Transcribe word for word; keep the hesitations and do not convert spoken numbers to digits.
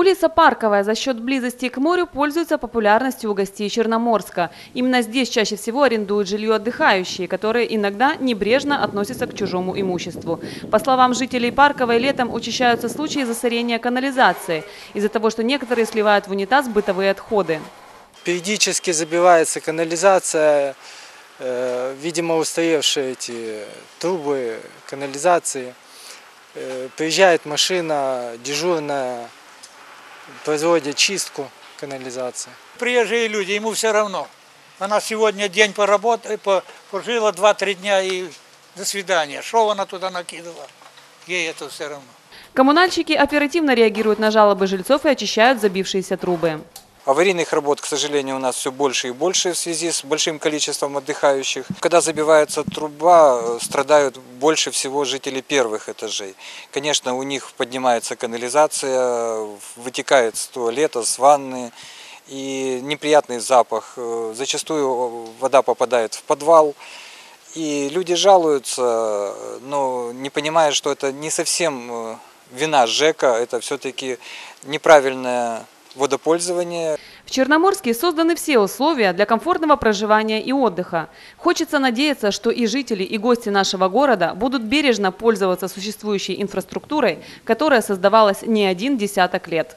Улица Парковая за счет близости к морю пользуется популярностью у гостей Черноморска. Именно здесь чаще всего арендуют жилье отдыхающие, которые иногда небрежно относятся к чужому имуществу. По словам жителей Парковой, летом учащаются случаи засорения канализации из-за того, что некоторые сливают в унитаз бытовые отходы. Периодически забивается канализация, э, видимо, устаревшие эти трубы канализации. Э, приезжает машина дежурная, производит чистку канализации. Приезжие люди, ему все равно. Она сегодня день поработала, пожила два-три дня и до свидания. Шо она туда накидала? Ей это все равно. Коммунальщики оперативно реагируют на жалобы жильцов и очищают забившиеся трубы. Аварийных работ, к сожалению, у нас все больше и больше в связи с большим количеством отдыхающих. Когда забивается труба, страдают больше всего жители первых этажей. Конечно, у них поднимается канализация, вытекает с туалета, с ванны и неприятный запах. Зачастую вода попадает в подвал. И люди жалуются, но не понимая, что это не совсем вина ЖЭКа, это все-таки неправильная водопользование. В Черноморске созданы все условия для комфортного проживания и отдыха. Хочется надеяться, что и жители, и гости нашего города будут бережно пользоваться существующей инфраструктурой, которая создавалась не один десяток лет.